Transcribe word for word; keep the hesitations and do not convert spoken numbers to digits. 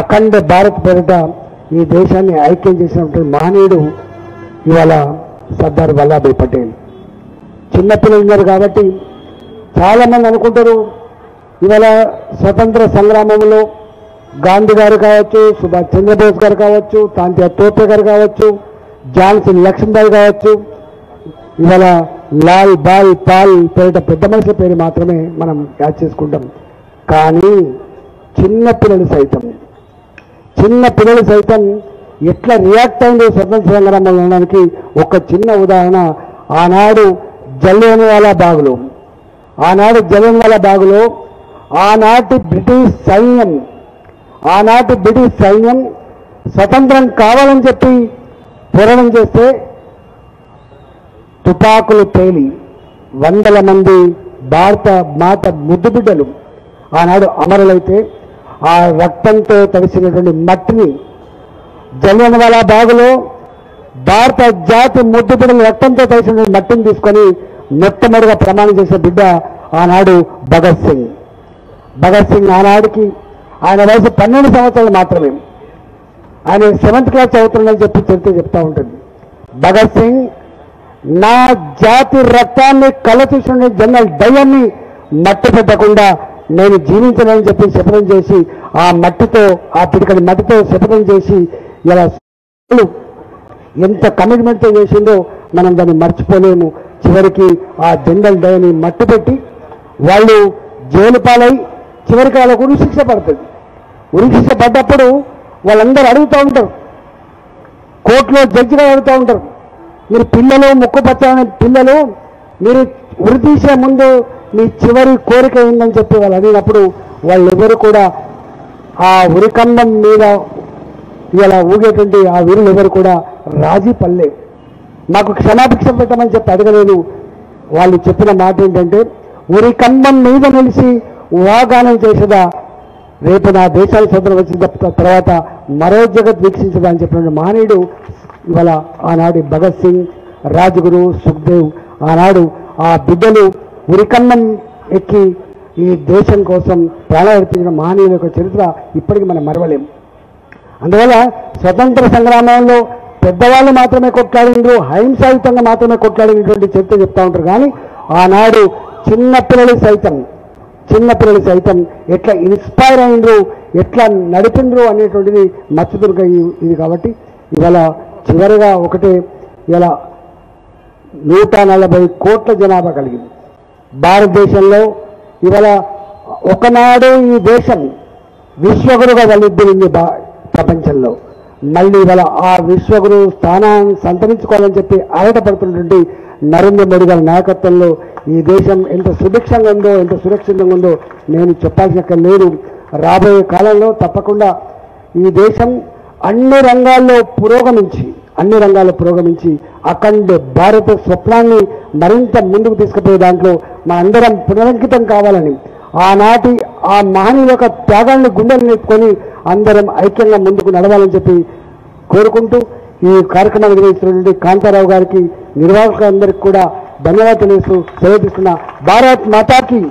అఖండ భారత్ పేరిట ఈ దేశాన్ని ఐక్యం చేసినటువంటి మహనీయుడు ఇవాళ సర్దార్ వల్లభాయ్ పటేల్. చిన్నపిల్లలు ఉన్నారు కాబట్టి చాలామంది అనుకుంటారు ఇవాళ స్వతంత్ర సంగ్రామంలో గాంధీ గారు కావచ్చు, సుభాష్ చంద్రబోస్ గారు కావచ్చు, తాంతియా తోపే గారు కావచ్చు, ఝాన్సీ లక్ష్మీబాయి కావచ్చు, ఇవాళ లాల్ బాల్ పాల్ పేరిట పెద్ద మనుషుల పేరు మాత్రమే మనం యాడ్ చేసుకుంటాం. కానీ చిన్నపిల్లలు సైతం చిన్నపిల్లలు సైతం ఎట్లా రియాక్ట్ అయిందో స్వతంత్ర సంగ్రామంలో ఉండడానికి ఒక చిన్న ఉదాహరణ. ఆనాడు జలియన్వాలా బాగులో ఆనాడు జలియన్వాలా బాగులో ఆనాటి బ్రిటిష్ సైన్యం ఆనాటి బ్రిటిష్ సైన్యం స్వతంత్రం కావాలని చెప్పి పోరాటం చేస్తే తుపాకులు పేలి వందల మంది భారత మాత ముద్దు బిడ్డలు ఆనాడు అమరులైతే ఆ రక్తంతో తడిసినటువంటి మట్టిని జలియన్వాలా బాగులో భారత జాతి ముద్దు బిడ్డల రక్తంతో తడిసినటువంటి మట్టిని తీసుకొని మొట్టమొదటిగా ప్రమాణం చేసిన బిడ్డ ఆనాడు భగత్ సింగ్. భగత్ సింగ్ ఆనాడికి ఆయన వయసు పన్నెండు సంవత్సరాలు మాత్రమే. ఆయన సెవెంత్ క్లాస్ చదువుతుందని చెప్పి చరిత్ర చెప్తా ఉంటుంది. భగత్ సింగ్ నా జాతి రక్తాన్ని కలతీసిన జనరల్ దయాన్ని మట్టి పెట్టకుండా నేను జీవించనని చెప్పి శపథం చేసి ఆ మట్టితో ఆ పిడికడి మట్టితో శపథం చేసి ఇలా ఎంత కమిట్మెంట్తో చేసిందో మనం దాన్ని మర్చిపోలేము. చివరికి ఆ జనరల్ దయాన్ని మట్టి పెట్టి వాళ్ళు జైలు పాలై చివరికి వాళ్ళకు ఉరి శిక్ష పడుతుంది. ఉరి శిక్ష పడ్డప్పుడు వాళ్ళందరూ అడుగుతూ ఉంటారు, కోర్టులో జడ్జిగా అడుగుతూ ఉంటారు, మీరు పిల్లలు ముక్కుపచ్చని పిల్లలు మీరు ఉరి తీసే ముందు మీ చివరి కోరిక ఏందని చెప్పి వాళ్ళు అడిగినప్పుడు వాళ్ళెవరు కూడా ఆ ఉరికండం మీద ఇలా ఊగేటువంటి ఆ వీరులు ఎవరు కూడా రాజీ పల్లే, మాకు క్షమాభిక్ష పెట్టమని చెప్పి అడగలేదు. వాళ్ళు చెప్పిన మాట ఏంటంటే ఉరికండం మీద నిలిచి వాగానం చేసేదా, రేపు నా దేశాలు స్వతంత్రం వచ్చిన తర్వాత మరో జగత్ వీక్షించదా అని చెప్పిన మహనీయుడు ఇవాళ ఆనాడు భగత్ సింగ్, రాజ్గురు, సుఖ్దేవ్. ఆనాడు ఆ బిడ్డలు ఉరికన్నం ఎక్కి ఈ దేశం కోసం ప్రాణార్పించిన మహనీయుల యొక్క చరిత్ర ఇప్పటికీ మనం మరవలేము. అందువల్ల స్వతంత్ర సంగ్రామంలో పెద్దవాళ్ళు మాత్రమే కొట్లాడినరు, హింసాయుతంగా మాత్రమే కొట్లాడినటువంటి చరిత్ర చెప్తా ఉంటారు. కానీ ఆనాడు చిన్నపిల్లలు సైతం చిన్నపిల్లలు సైతం ఎట్లా ఇన్స్పైర్ అయినరు, ఎట్లా నడిపిండ్రు అనేటువంటిది మచ్చదుర్గ ఇది. కాబట్టి ఇవాళ చివరిగా ఒకటే, ఇలా నూట నలభై కోట్ల జనాభా కలిగింది భారతదేశంలో. ఇవాళ ఒకనాడు ఈ దేశం విశ్వగురుగా వెలుద్దిరింది ప్రపంచంలో. మళ్ళీ ఇవాళ ఆ విశ్వగురు స్థానాన్ని సంతరించుకోవాలని చెప్పి ఆరాటపడుతున్నటువంటి నరేంద్ర మోడీ గారి నాయకత్వంలో ఈ దేశం ఎంత సుభిక్షంగా ఉందో, ఎంత సురక్షితంగా ఉందో నేను చెప్పాల్సిన లేదు. రాబోయే కాలంలో తప్పకుండా ఈ దేశం అన్ని రంగాల్లో పురోగమించి అన్ని రంగాల్లో పురోగమించి అఖండ భారత స్వప్నాన్ని మరింత ముందుకు తీసుకుపోయే దాంట్లో మన అందరం పునరంకితం కావాలని, ఆనాటి ఆ మహనీయుల యొక్క త్యాగాన్ని గుండెలు నింపుకొని అందరం ఐక్యంగా ముందుకు నడవాలని చెప్పి కోరుకుంటూ ఈ కార్యక్రమాన్ని నిర్వహిస్తున్నటువంటి కాంతారావు గారికి, నిర్వాహకులందరికీ కూడా ధన్యవాదాలు తెలియజేస్తూ సెలవు తీసుకున్న. భారత్ మాతాకి.